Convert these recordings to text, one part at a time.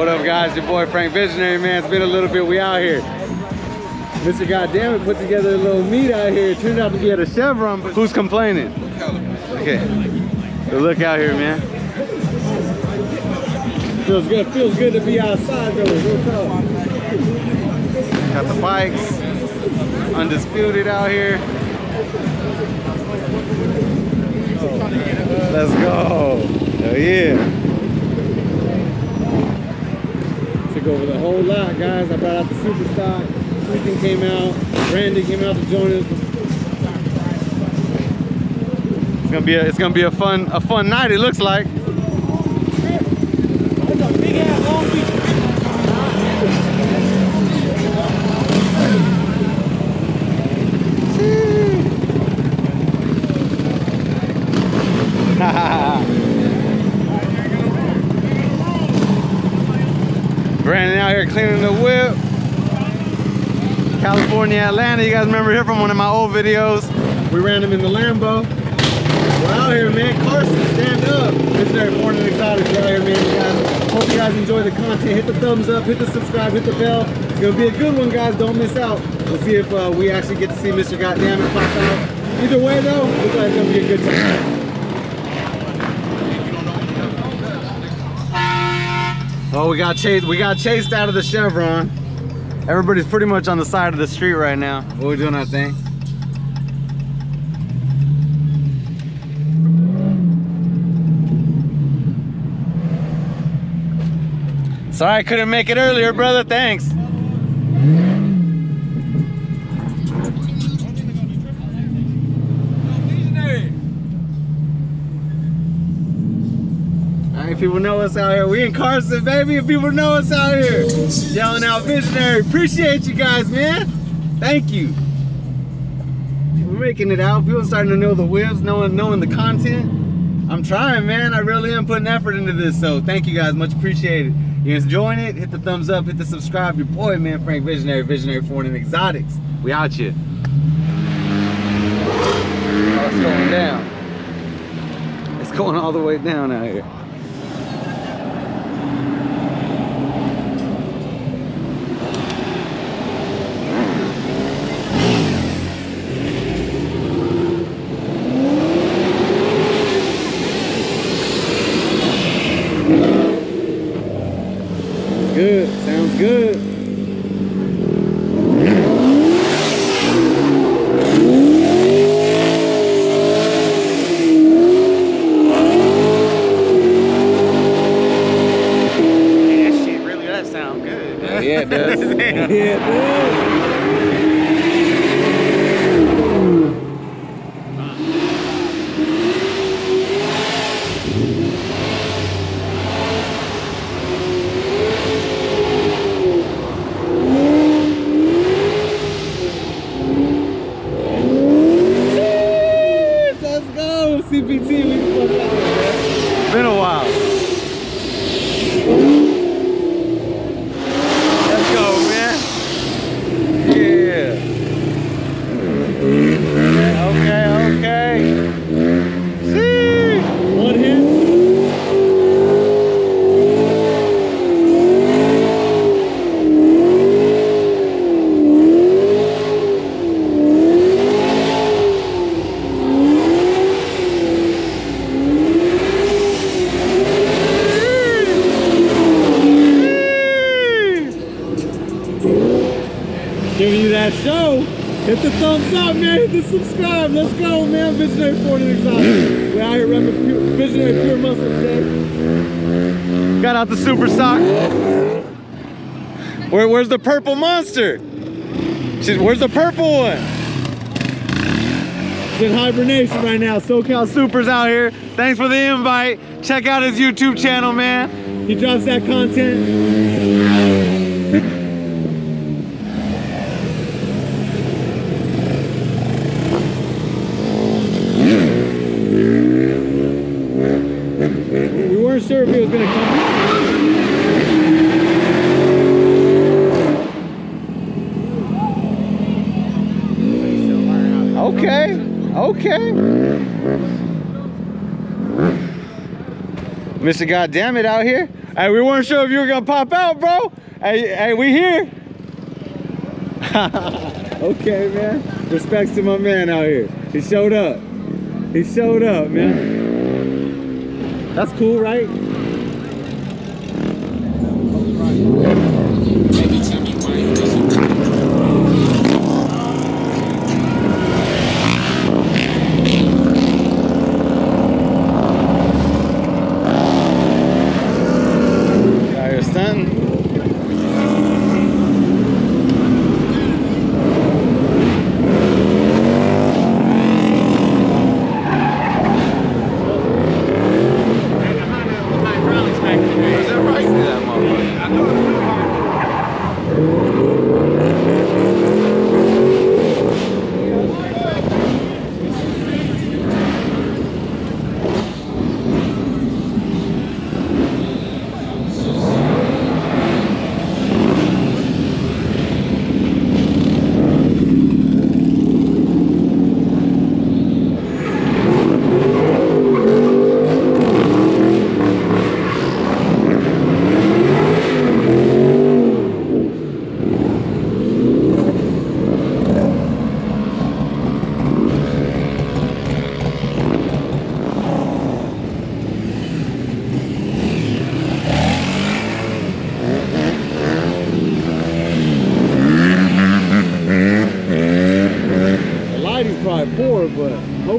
What up, guys? Your boy Frank Visionary, man. It's been a little bit. We out here. Mr. Goddammit put together a little meet out here. It turned out to be at a Chevron. Who's complaining? Okay. Good look out here, man. Feels good. Feels good to be outside, though. Got the bikes. Undisputed out here. Let's go. Hell yeah. Took over the whole lot, guys. I brought out the super stock. Everything came out. Randy came out to join us. It's gonna be a fun night. It looks like. That's a big ass Long Beach. Brandon out here cleaning the whip. California, Atlanta. You guys remember here from one of my old videos. We ran him in the Lambo. We're out here, man. Carson, stand up. Visionary Foreign and Exotics. We're out here, man. Guys, hope you guys enjoy the content. Hit the thumbs up. Hit the subscribe. Hit the bell. It's gonna be a good one, guys. Don't miss out. We'll see if we actually get to see Mr. Goddammit pop out. Either way, though, looks like it's gonna be a good time. Well, we got chased out of the Chevron. Everybody's pretty much on the side of the street right now. Well, we're doing our thing. Sorry I couldn't make it earlier, brother. Thanks. People know us out here. We in Carson, baby, and people know us out here. Yelling out Visionary. Appreciate you guys, man. Thank you. We're making it out. People starting to know the whips, knowing the content. I'm trying, man. I really am putting effort into this, so thank you guys. Much appreciated. You're enjoying it? Hit the thumbs up. Hit the subscribe. Your boy, man, Frank Visionary. Visionary Foreign and Exotics. We out here. Oh, it's going down. It's going all the way down out here. Good, sounds good. Hey, that shit really does sound good. Huh? Yeah, it does. Yeah, it does. Been a while. Let's go, man. Yeah. Okay, okay. See? One hit. Show, hit the thumbs up, man, hit the subscribe. Let's go, man. Visionary Foreign and Exotics. We're out here repping Visionary Pure Muscle today. Got out the super sock. Where's the purple monster? Where's the purple one? It's in hibernation right now. SoCal Super's out here. Thanks for the invite. Check out his YouTube channel, man. He drops that content. Sure, if it was gonna come. Okay, okay. Mr. Goddammit out here. Hey, we weren't sure if you were gonna pop out, bro. Hey, we here. Okay, man. Respects to my man out here. He showed up. He showed up, man. That's cool, right?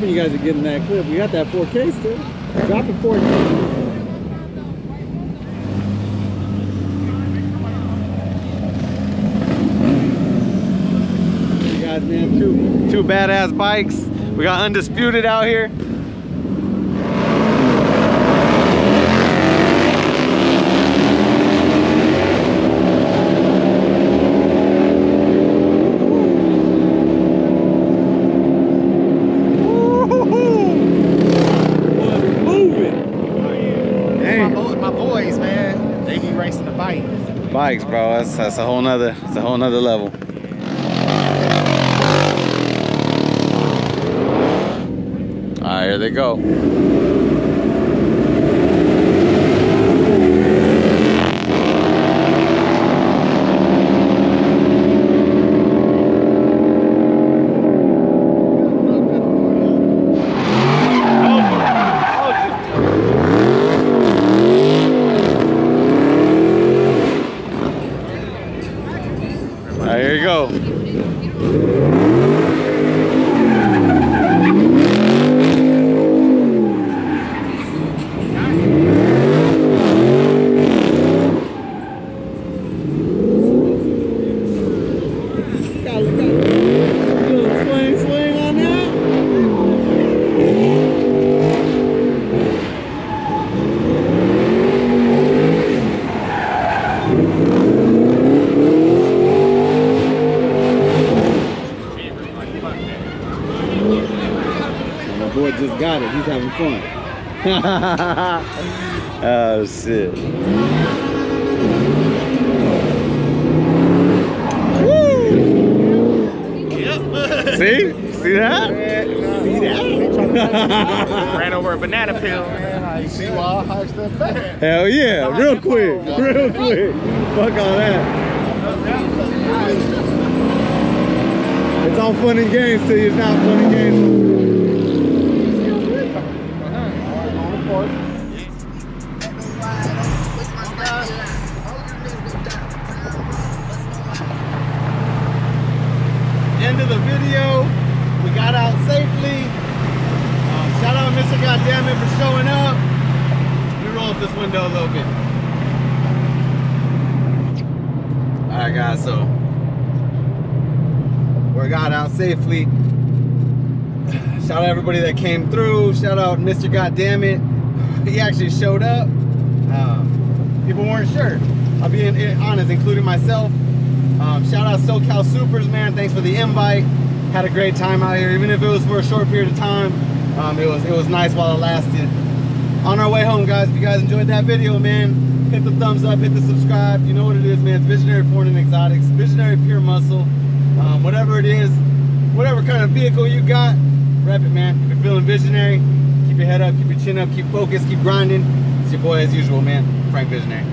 You guys are getting that clip. We got that 4K still. Drop the 4K. You guys, man, two badass bikes. We got Undisputed out here. Bikes, bro, that's a whole nother, it's a whole nother level. All right, here they go. Fun. Oh shit. Woo! Yep. See? See that? See that? Ran over a banana peel. Hell yeah, real quick. Real quick. Fuck all that. It's all fun and games till it's not fun and games. End of the video. We got out safely. Shout out Mr. Goddammit for showing up. We roll up this window a little bit. All right, guys. So we got out safely. Shout out everybody that came through. Shout out Mr. Goddammit. He actually showed up. People weren't sure. I'll be honest, including myself. Shout out SoCal Supers, man. Thanks for the invite. Had a great time out here, even if it was for a short period of time. It was nice while it lasted. On our way home, guys, if you guys enjoyed that video, man, hit the thumbs up, hit the subscribe. You know what it is, man. It's Visionary Foreign and Exotics, Visionary Pure Muscle. Whatever it is, whatever kind of vehicle you got, rep it, man. If you're feeling visionary, keep your head up, keep your chin up, keep focused, keep grinding. It's your boy as usual, man. Frank Visionary.